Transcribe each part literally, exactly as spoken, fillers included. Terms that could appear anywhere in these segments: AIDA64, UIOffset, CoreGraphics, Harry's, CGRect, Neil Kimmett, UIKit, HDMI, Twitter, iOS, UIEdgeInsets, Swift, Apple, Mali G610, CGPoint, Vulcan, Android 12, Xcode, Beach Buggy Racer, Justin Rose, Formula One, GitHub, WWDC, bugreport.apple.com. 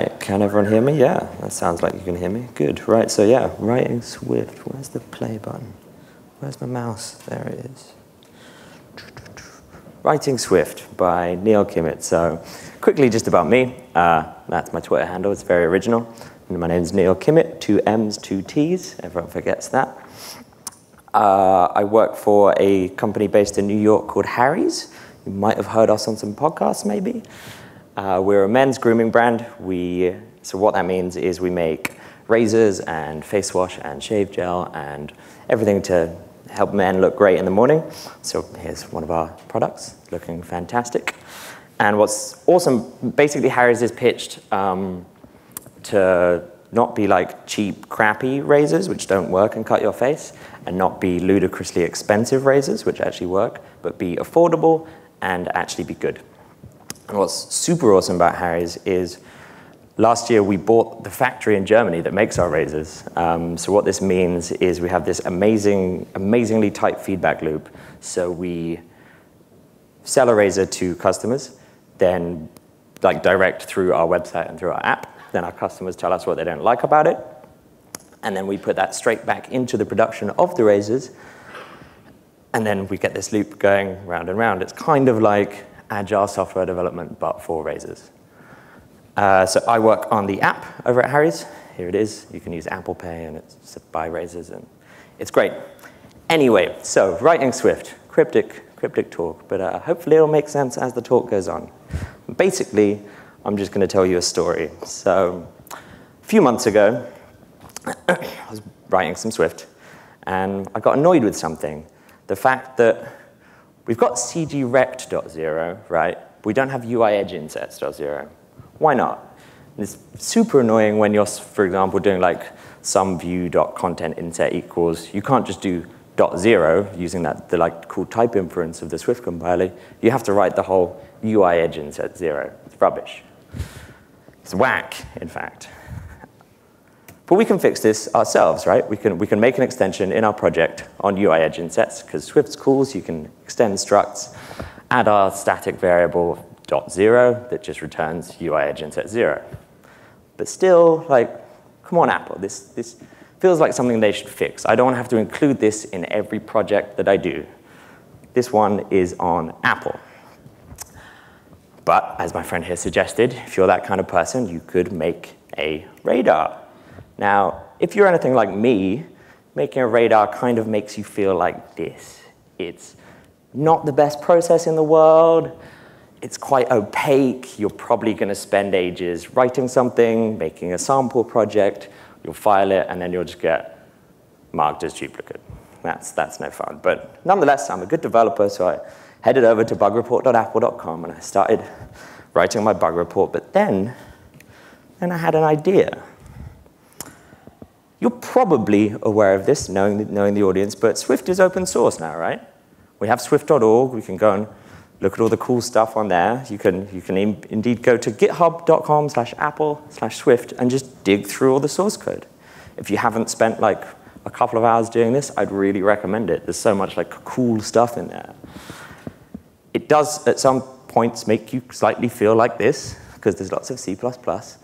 right, can everyone hear me? Yeah, that sounds like you can hear me. Good, right, so yeah, writing Swift. Where's the play button? Where's my mouse? There it is. Writing Swift by Neil Kimmett. So quickly, just about me. Uh, that's my Twitter handle. It's very original. And my name's Neil Kimmett, two M's, two T's. Everyone forgets that. Uh, I work for a company based in New York called Harry's. You might have heard us on some podcasts, maybe. Uh, we're a men's grooming brand. We, so what that means is we make razors and face wash and shave gel and everything to help men look great in the morning. So here's one of our products, looking fantastic. And what's awesome, basically Harry's is pitched um, to not be like cheap, crappy razors, which don't work and cut your face, and not be ludicrously expensive razors, which actually work, but be affordable and actually be good. And what's super awesome about Harry's is last year we bought the factory in Germany that makes our razors. Um, so what this means is we have this amazing, amazingly tight feedback loop. So we sell a razor to customers, then like direct through our website and through our app. Then our customers tell us what they don't like about it. And then we put that straight back into the production of the razors. And then we get this loop going round and round. It's kind of like agile software development, but for razors. Uh, so I work on the app over at Harry's. Here it is. You can use Apple Pay, and it's buy razors, and it's great. Anyway, so writing Swift, cryptic, cryptic talk, but uh, hopefully it'll make sense as the talk goes on. Basically, I'm just going to tell you a story. So a few months ago, I was writing some Swift, and I got annoyed with something. The fact that we've got C G Rect dot zero, right? But we don't have U I Edge Insets dot zero. Why not? And it's super annoying when you're, for example, doing like some view.content inset equals. You can't just do dot zero using that the like cool type inference of the Swift compiler. You have to write the whole U I Edge Inset zero. It's rubbish. It's whack, in fact. But we can fix this ourselves, right? We can we can make an extension in our project on U I Edge Insets because Swift's cool. So you can extend structs, add our static variable dot zero that just returns U I Edge Inset zero. But still, like, come on, Apple. This, this feels like something they should fix. I don't have to include this in every project that I do. This one is on Apple. But as my friend here suggested, if you're that kind of person, you could make a radar. Now, if you're anything like me, making a radar kind of makes you feel like this. It's not the best process in the world. It's quite opaque. You're probably going to spend ages writing something, making a sample project. You'll file it, and then you'll just get marked as duplicate. That's, that's no fun. But nonetheless, I'm a good developer, so I headed over to bug report dot apple dot com, and I started writing my bug report. But then, then I had an idea. You're probably aware of this, knowing, knowing the audience, but Swift is open source now, right? We have swift dot org. We can go and look at all the cool stuff on there. You can, you can in, indeed go to github.com slash apple slash swift and just dig through all the source code. If you haven't spent like a couple of hours doing this, I'd really recommend it. There's so much like cool stuff in there. It does at some points make you slightly feel like this because there's lots of C plus plus,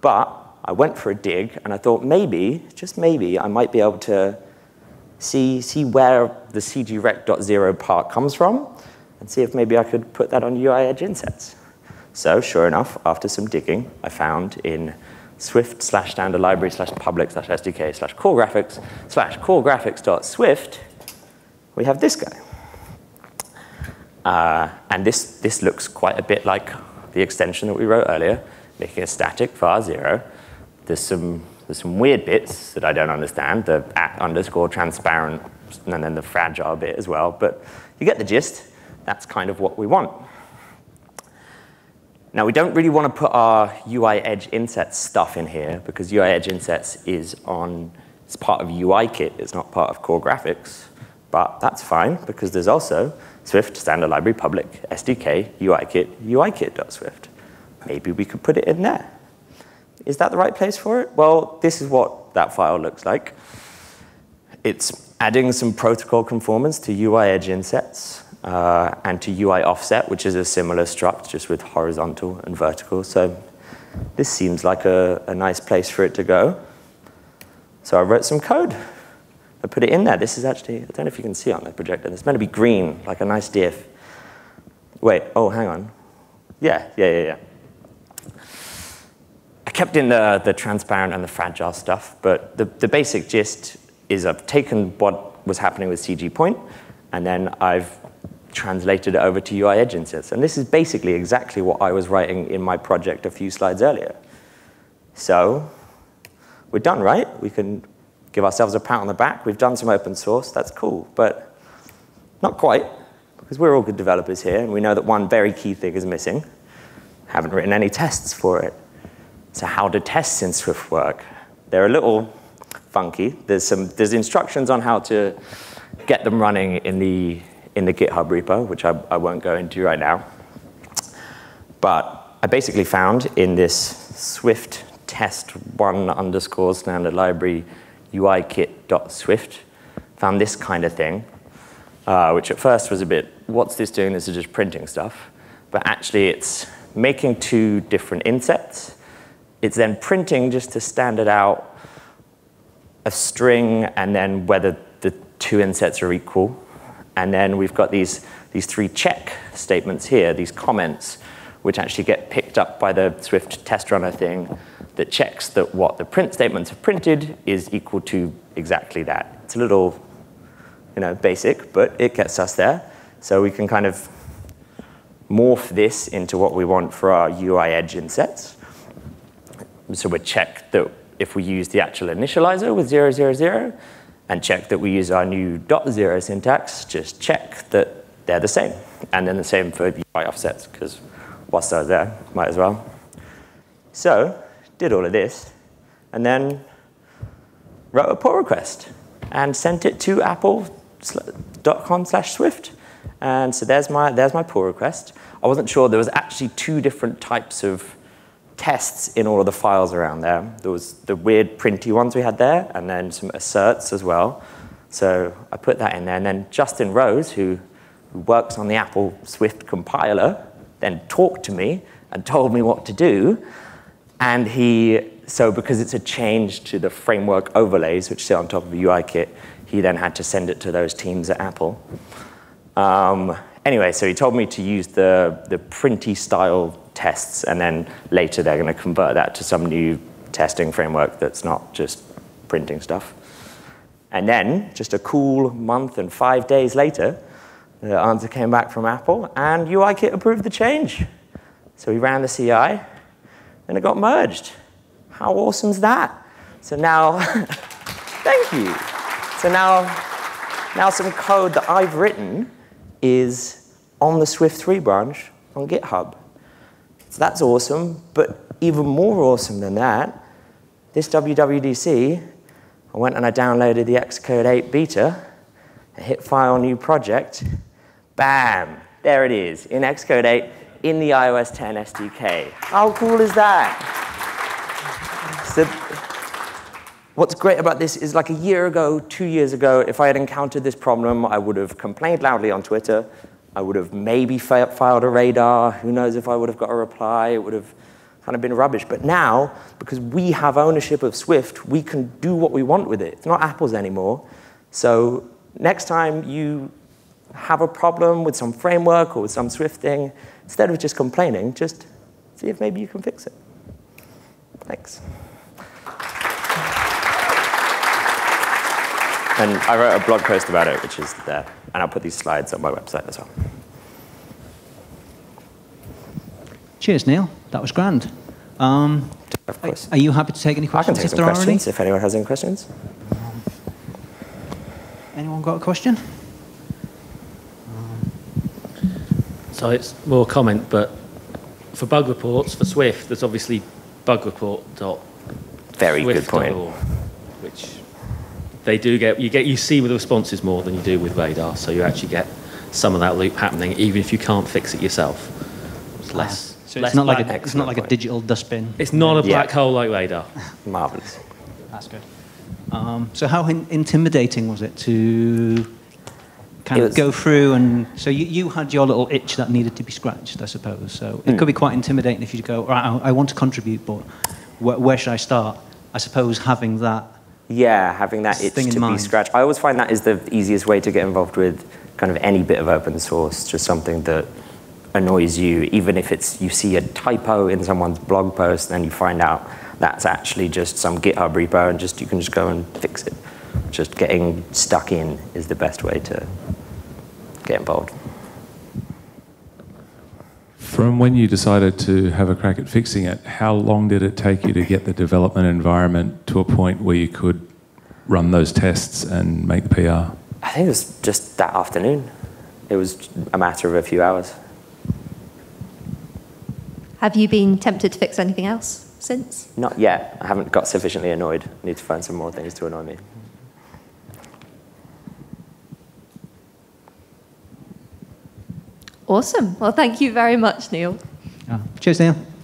but I went for a dig and I thought maybe, just maybe, I might be able to see, see where the C G Rect dot zero part comes from, and see if maybe I could put that on U I Edge Insets. So sure enough, after some digging, I found in Swift slash standard library slash public slash S D K slash CoreGraphics slash CoreGraphics.swift, we have this guy. Uh, and this, this looks quite a bit like the extension that we wrote earlier, making a static var zero. There's some, there's some weird bits that I don't understand, the at underscore transparent, and then the fragile bit as well, but you get the gist. That's kind of what we want. Now, we don't really want to put our U I Edge Insets stuff in here because U I Edge Insets is on, it's part of U I Kit. It's not part of CoreGraphics, but that's fine because there's also Swift, standard library, public, S D K, U I Kit, U I Kit.swift. Maybe we could put it in there. Is that the right place for it? Well, this is what that file looks like. It's adding some protocol conformance to U I Edge Insets. Uh, and to U I offset, which is a similar struct, just with horizontal and vertical. So this seems like a, a nice place for it to go. So I wrote some code. I put it in there. This is actually, I don't know if you can see it on the projector. It's meant to be green, like a nice diff. Wait, oh, hang on. Yeah, yeah, yeah, yeah. I kept in the, the transparent and the fragile stuff, but the, the basic gist is I've taken what was happening with CGPoint, and then I've translated it over to U I Edge Insets. And this is basically exactly what I was writing in my project a few slides earlier. So we're done, right? We can give ourselves a pat on the back. We've done some open source. That's cool, but not quite, because we're all good developers here, and we know that one very key thing is missing. Haven't written any tests for it. So how do tests in Swift work? They're a little funky. There's, some, there's instructions on how to get them running in the in the GitHub repo, which I, I won't go into right now. But I basically found in this Swift test one underscore standard library U I kit dot swift, found this kind of thing, uh, which at first was a bit, what's this doing? This is just printing stuff. But actually it's making two different insets. It's then printing just to standard out a string and then whether the two insets are equal. And then we've got these, these three check statements here, these comments, which actually get picked up by the Swift test runner thing that checks that what the print statements have printed is equal to exactly that. It's a little, you know, basic, but it gets us there. So we can kind of morph this into what we want for our U I Edge Insets. So we check that if we use the actual initializer with zero, zero, zero, and check that we use our new dot zero syntax, just check that they're the same. And then the same for U I offsets, because whilst I was there, might as well. So, did all of this, and then wrote a pull request, and sent it to apple dot com slash swift. And so there's my, there's my pull request. I wasn't sure, there was actually two different types of tests in all of the files around there. There was the weird printy ones we had there, and then some asserts as well. So I put that in there, and then Justin Rose, who, who works on the Apple Swift compiler, then talked to me and told me what to do. And he, so because it's a change to the framework overlays, which sit on top of the U I kit, he then had to send it to those teams at Apple. Um, anyway, so he told me to use the, the printy style tests, and then later they're going to convert that to some new testing framework that's not just printing stuff. And then, just a cool month and five days later, the answer came back from Apple, and U I kit approved the change. So we ran the C I, and it got merged. How awesome is that? So now, thank you. So now, now some code that I've written is on the Swift three branch on GitHub. So that's awesome, but even more awesome than that, this W W D C, I went and I downloaded the Xcode eight beta, I hit file new project, bam, there it is, in Xcode eight, in the iOS ten S D K. How cool is that? So, what's great about this is like a year ago, two years ago, if I had encountered this problem, I would have complained loudly on Twitter, I would have maybe filed a radar. Who knows if I would have got a reply. It would have kind of been rubbish. But now, because we have ownership of Swift, we can do what we want with it. It's not Apple's anymore. So next time you have a problem with some framework or with some Swift thing, instead of just complaining, just see if maybe you can fix it. Thanks. And I wrote a blog post about it, which is there. And I'll put these slides on my website as well. Cheers, Neil. That was grand. Um, of course. Are you happy to take any questions? I can take some questions if anyone has any questions. Anyone got a question? So it's more comment, but for bug reports, for Swift, there's obviously bugreport dot swift dot org. Very good point. Which... They do get you get you see with the responses more than you do with radar, so you actually get some of that loop happening, even if you can't fix it yourself. It's less. Ah, so less it's not like a, it's not like a digital dustbin. It's not a black yeah. hole like radar. Marvelous. That's good. Um, so how in intimidating was it to kind of go through and... So you, you had your little itch that needed to be scratched, I suppose. So it mm. could be quite intimidating if you go, right, I, I want to contribute, but wh where should I start? I suppose having that... Yeah, having that itch to be scratched. I always find that is the easiest way to get involved with kind of any bit of open source, just something that annoys you, even if it's you see a typo in someone's blog post, then you find out that's actually just some GitHub repo, and just you can just go and fix it. Just getting stuck in is the best way to get involved. From when you decided to have a crack at fixing it, how long did it take you to get the development environment to a point where you could run those tests and make the P R? I think it was just that afternoon. It was a matter of a few hours. Have you been tempted to fix anything else since? Not yet. I haven't got sufficiently annoyed. I need to find some more things to annoy me. Awesome. Well, thank you very much, Neil. Oh, cheers, Neil.